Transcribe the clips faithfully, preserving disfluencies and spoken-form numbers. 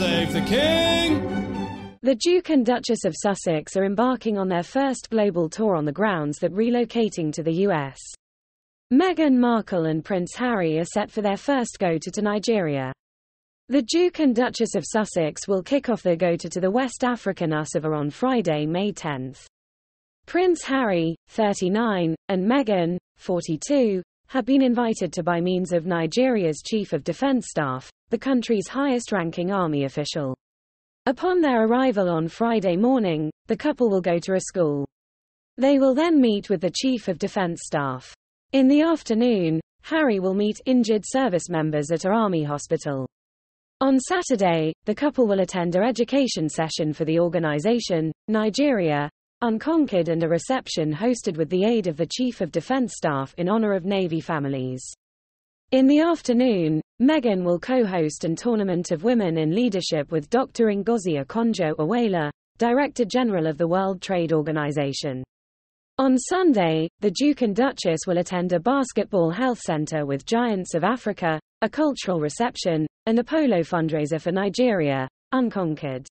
Save the King! The Duke and Duchess of Sussex are embarking on their first global tour on the grounds that relocating to the U S. Meghan Markle and Prince Harry are set for their first go-to to Nigeria. The Duke and Duchess of Sussex will kick off their go-to to the West African U S A on Friday, May tenth. Prince Harry, thirty-nine, and Meghan, forty-two, have been invited to by means of Nigeria's Chief of Defense Staff, the country's highest-ranking army official. Upon their arrival on Friday morning, the couple will go to a school. They will then meet with the Chief of Defense Staff. In the afternoon, Harry will meet injured service members at an army hospital. On Saturday, the couple will attend a education session for the organization, Nigeria Unconquered, and a reception hosted with the aid of the Chief of Defense Staff in honor of Navy families. In the afternoon, Meghan will co-host an tournament of women in leadership with Doctor Ngozi Okonjo-Iweala, Director General of the World Trade Organization. On Sunday, the Duke and Duchess will attend a basketball health center with Giants of Africa, a cultural reception, and a polo fundraiser for Nigeria Unconquered.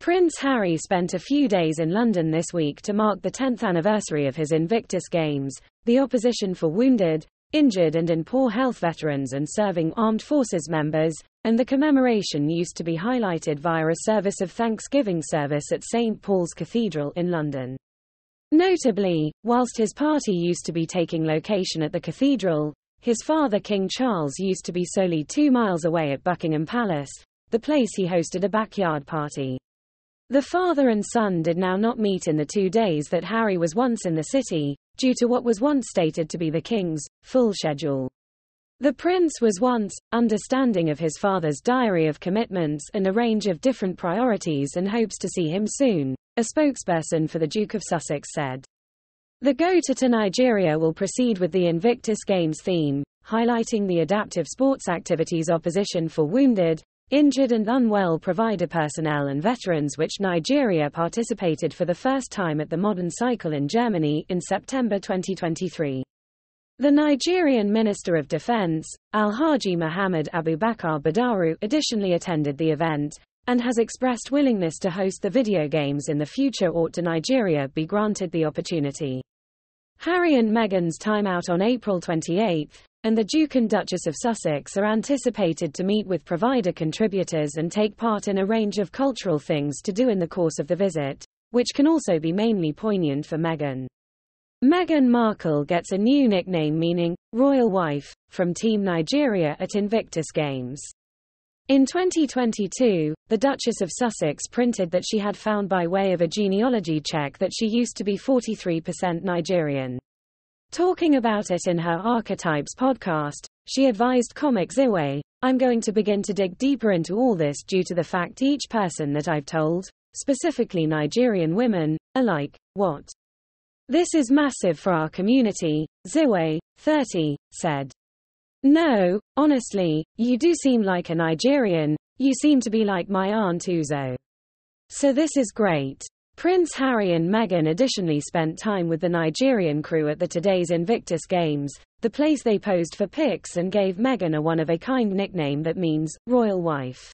Prince Harry spent a few days in London this week to mark the tenth anniversary of his Invictus Games, the opposition for wounded, injured and in poor health veterans and serving armed forces members, and the commemoration used to be highlighted via a service of Thanksgiving service at Saint Paul's Cathedral in London. Notably, whilst his party used to be taking location at the cathedral, his father King Charles used to be solely two miles away at Buckingham Palace, the place he hosted a backyard party. The father and son did now not meet in the two days that Harry was once in the city, due to what was once stated to be the king's full schedule. The prince was once understanding of his father's diary of commitments and a range of different priorities and hopes to see him soon, a spokesperson for the Duke of Sussex said. The go-to to Nigeria will proceed with the Invictus Games theme, highlighting the adaptive sports activities opposition for wounded, injured and unwell provider personnel and veterans, which Nigeria participated for the first time at the Modern Cycle in Germany in September twenty twenty-three. The Nigerian Minister of Defense, Al-Haji Muhammad Abubakar Badaru, additionally attended the event, and has expressed willingness to host the video games in the future ought to Nigeria be granted the opportunity. Harry and Meghan's time out on April twenty-eighth, and the Duke and Duchess of Sussex are anticipated to meet with provider contributors and take part in a range of cultural things to do in the course of the visit, which can also be mainly poignant for Meghan. Meghan Markle gets a new nickname meaning Royal Wife from Team Nigeria at Invictus Games. In twenty twenty-two, the Duchess of Sussex printed that she had found by way of a genealogy check that she used to be forty-three percent Nigerian. Talking about it in her Archetypes podcast, she advised comic Ziwe, "I'm going to begin to dig deeper into all this due to the fact each person that I've told, specifically Nigerian women, are like, what? This is massive for our community," Ziwe, thirty, said. "No, honestly, you do seem like a Nigerian, you seem to be like my aunt Uzo. So this is great." Prince Harry and Meghan additionally spent time with the Nigerian crew at the today's Invictus Games, the place they posed for pics and gave Meghan a one-of-a-kind nickname that means Royal Wife.